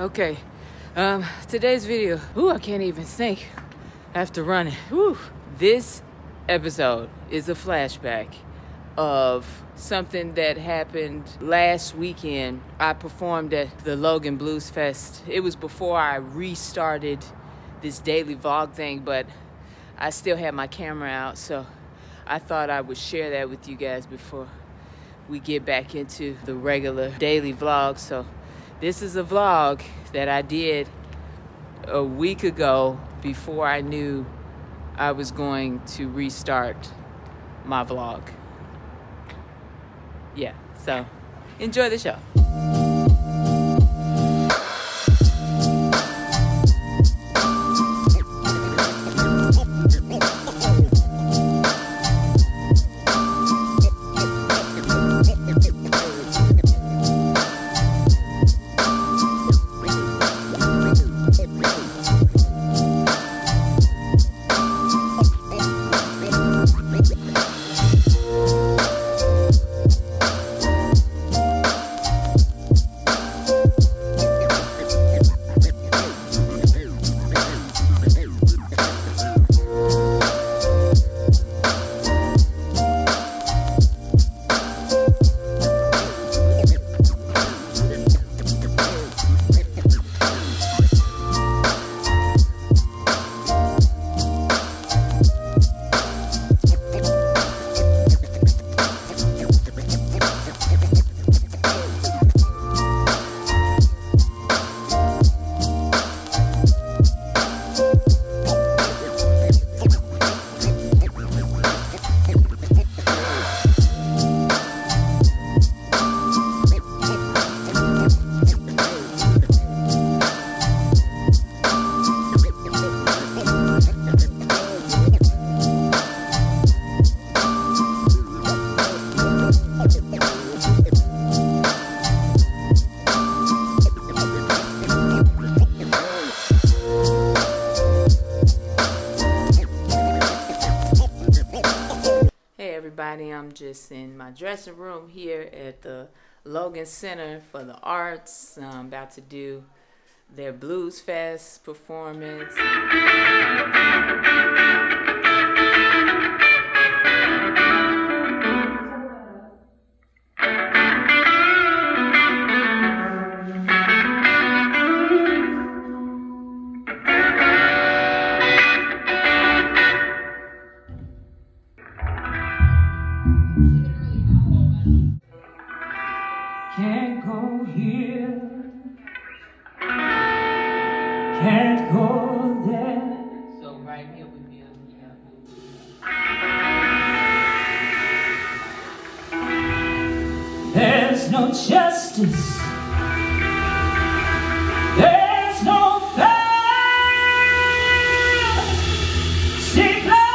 Okay, today's video. Ooh, I can't even think after running. Ooh, this episode is a flashback of something that happened last weekend. I performed at the Logan Bluesfest. It was before I restarted this daily vlog thing, but I still had my camera out, so I thought I would share that with you guys before we get back into the regular daily vlog. So this is a vlog that I did a week ago before I knew I was going to restart my vlog. Yeah, so enjoy the show. I'm just in my dressing room here at the Logan Center for the Arts. I'm about to do their Blues Fest performance. Can't go here, can't go there. So right here would be a... There's no justice. There's no fair. She plays.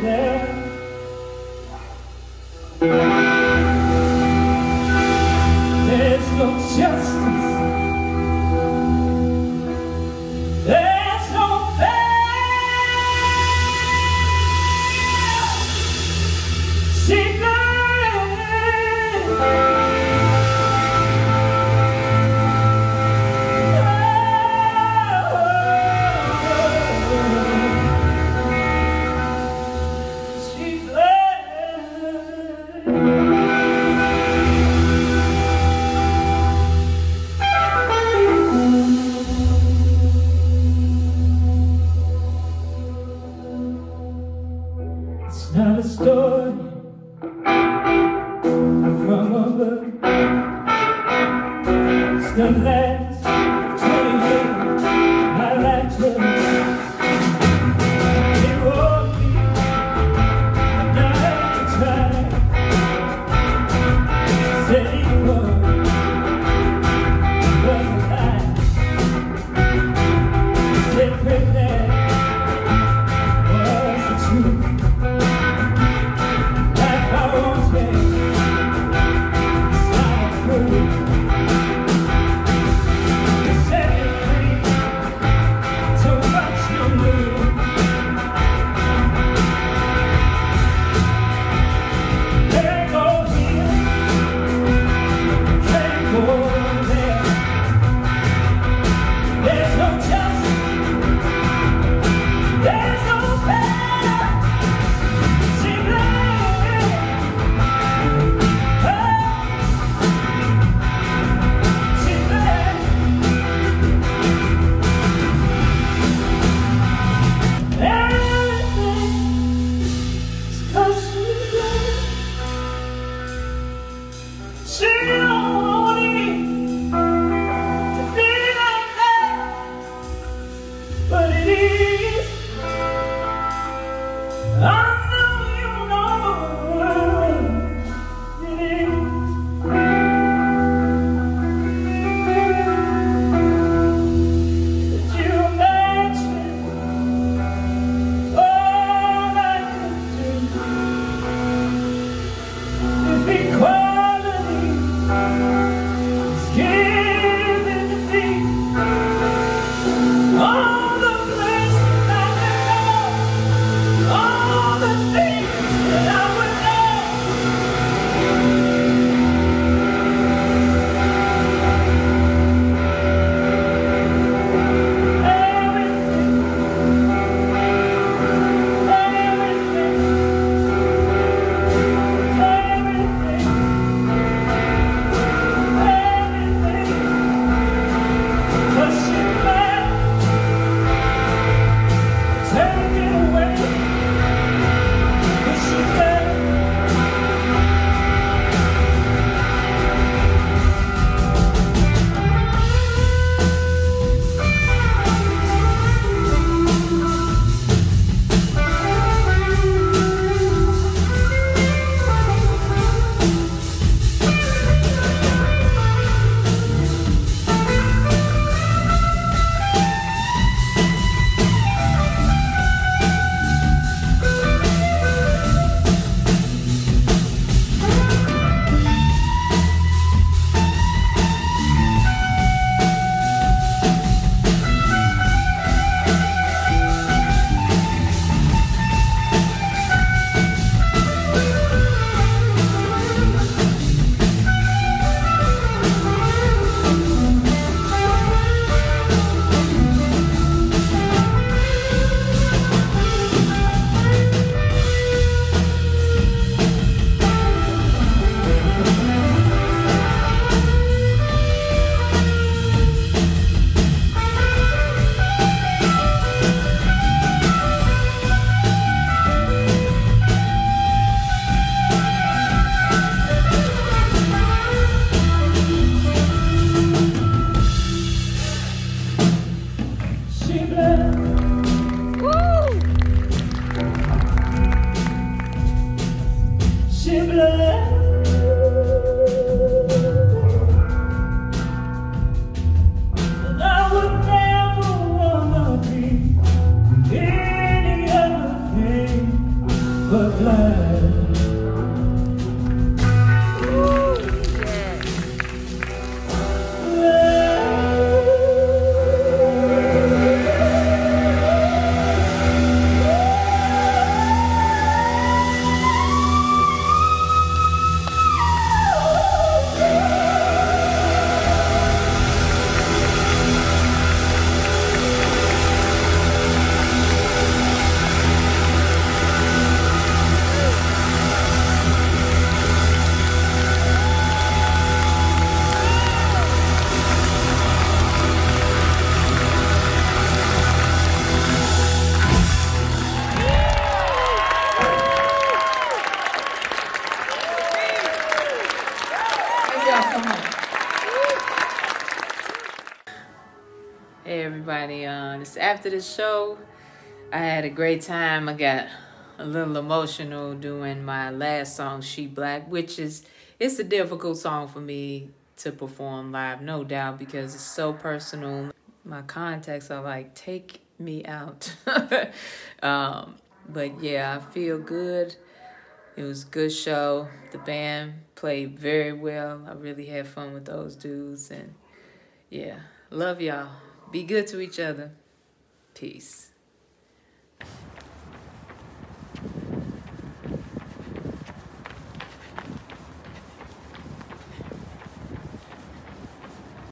There's no justice. There's no fair. She died. It's not a story from a book. It's the last 20 years my life took. It won't be enough to try to save one. It was a lie. Separate that was the truth. All the blessings I know, all the Hey everybody, it's after the show. I had a great time. I got a little emotional doing my last song, She Black, which it's a difficult song for me to perform live, no doubt, because it's so personal. My contacts are like, take me out. But yeah, I feel good. It was a good show. The band played very well. I really had fun with those dudes, and yeah, love y'all. Be good to each other. Peace.